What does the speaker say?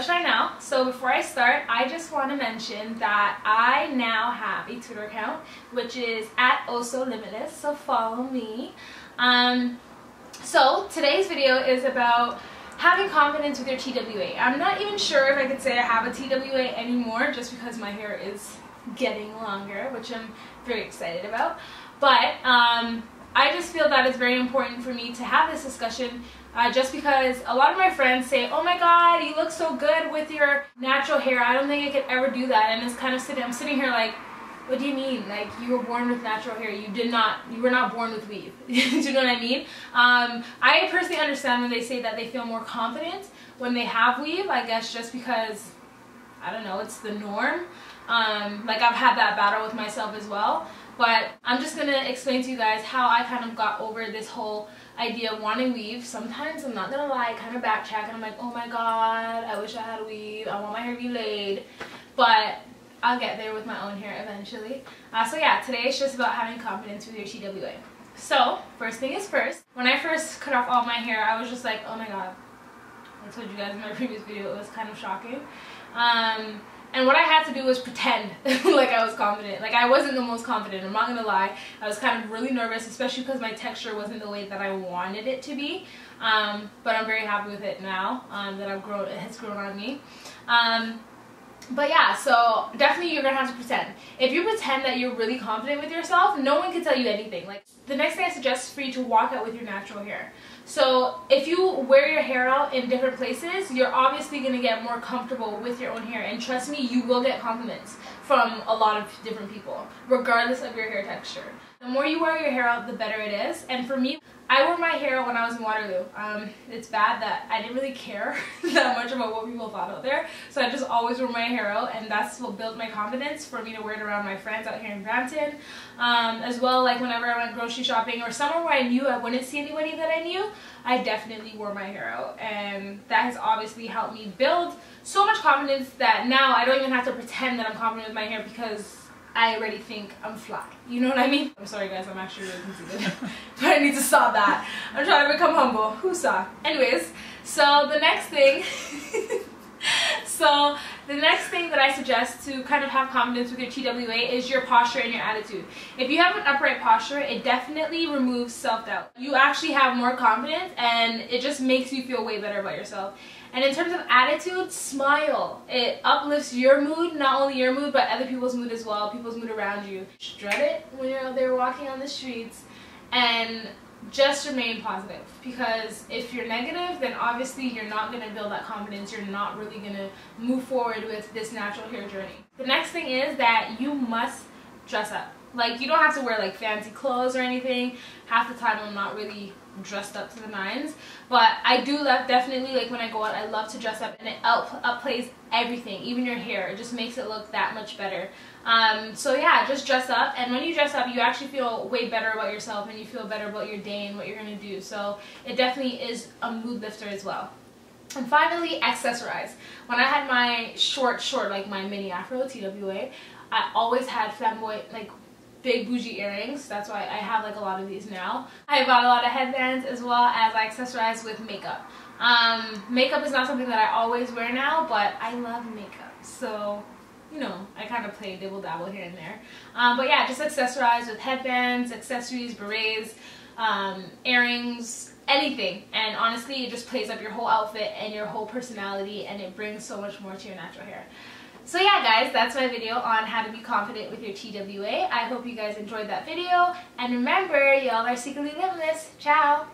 of Shine Out. So before I start, I just want to mention that I now have a Twitter account, which is @OsoLimitless, so follow me. So today's video is about having confidence with your TWA. I'm not even sure if I could say I have a TWA anymore, just because my hair is getting longer, which I'm very excited about. But I just feel that it's very important for me to have this discussion just because a lot of my friends say, oh my god, you look so good with your natural hair. I don't think I could ever do that. And it's kind of sitting, I'm sitting here like, what do you mean? Like, you were born with natural hair. You were not born with weave. Do you know what I mean? I personally understand when they say that they feel more confident when they have weave, I guess just because, I don't know, it's the norm. Like, I've had that battle with myself as well. But I'm just going to explain to you guys how I kind of got over this whole idea of wanting weave. Sometimes, I'm not going to lie, I kind of backtrack and I'm like, oh my god, I wish I had a weave. I want my hair to be laid. But I'll get there with my own hair eventually. So yeah, today it's just about having confidence with your TWA. So, first thing is first. When I first cut off all my hair, I was just like, oh my god. I told you guys in my previous video, it was kind of shocking. And what I had to do was pretend like I was confident. Like, I wasn't the most confident, I'm not gonna lie. I was kind of really nervous, especially because my texture wasn't the way that I wanted it to be. But I'm very happy with it now that I've grown, it has grown on me. But yeah, so definitely you're gonna have to pretend. If you pretend that you're really confident with yourself, no one can tell you anything. Like, the next thing I suggest is for you to walk out with your natural hair. So if you wear your hair out in different places, you're obviously gonna get more comfortable with your own hair, and trust me, you will get compliments from a lot of different people, regardless of your hair texture. The more you wear your hair out, the better it is. And for me, I wore my hair out when I was in Waterloo. It's bad that I didn't really care that much about what people thought out there, so I just always wore my hair out, and that's what built my confidence for me to wear it around my friends out here in Brampton. As well, like whenever I went grocery shopping or somewhere where I knew I wouldn't see anybody that I knew, I definitely wore my hair out, and that has obviously helped me build so much confidence that now I don't even have to pretend that I'm confident with my hair, because I already think I'm fly. You know what I mean? I'm sorry guys, I'm actually really conceited. But I need to stop that. I'm trying to become humble. Who saw? Anyways, so the next thing that I suggest to kind of have confidence with your TWA is your posture and your attitude. If you have an upright posture, it definitely removes self-doubt. You actually have more confidence, and it just makes you feel way better about yourself. And in terms of attitude, smile. It uplifts your mood, not only your mood, but other people's mood as well, people's mood around you. Dread it when you're out there walking on the streets, and just remain positive, because if you're negative, then obviously you're not going to build that confidence. You're not really going to move forward with this natural hair journey. The next thing is that you must dress up. Like, you don't have to wear like fancy clothes or anything. Half the time I'm not really dressed up to the nines, but I do love, definitely, like when I go out, I love to dress up, and it upplays everything, even your hair. It just makes it look that much better. So yeah, just dress up, and when you dress up, you actually feel way better about yourself, and you feel better about your day and what you're gonna do. So it definitely is a mood lifter as well. And finally, accessorize. When I had my short, like my mini afro TWA, I always had flamboyant, like big bougie earrings. That's why I have like a lot of these now. I bought a lot of headbands, as well as I accessorize with makeup. Makeup is not something that I always wear now, but I love makeup, so you know, I kind of play dibble dabble here and there. But yeah, just accessorize with headbands, accessories, berets, earrings, anything, and honestly it just plays up your whole outfit and your whole personality, and it brings so much more to your natural hair. So yeah guys, that's my video on how to be confident with your TWA. I hope you guys enjoyed that video, and remember, y'all are secretly limitless. Ciao!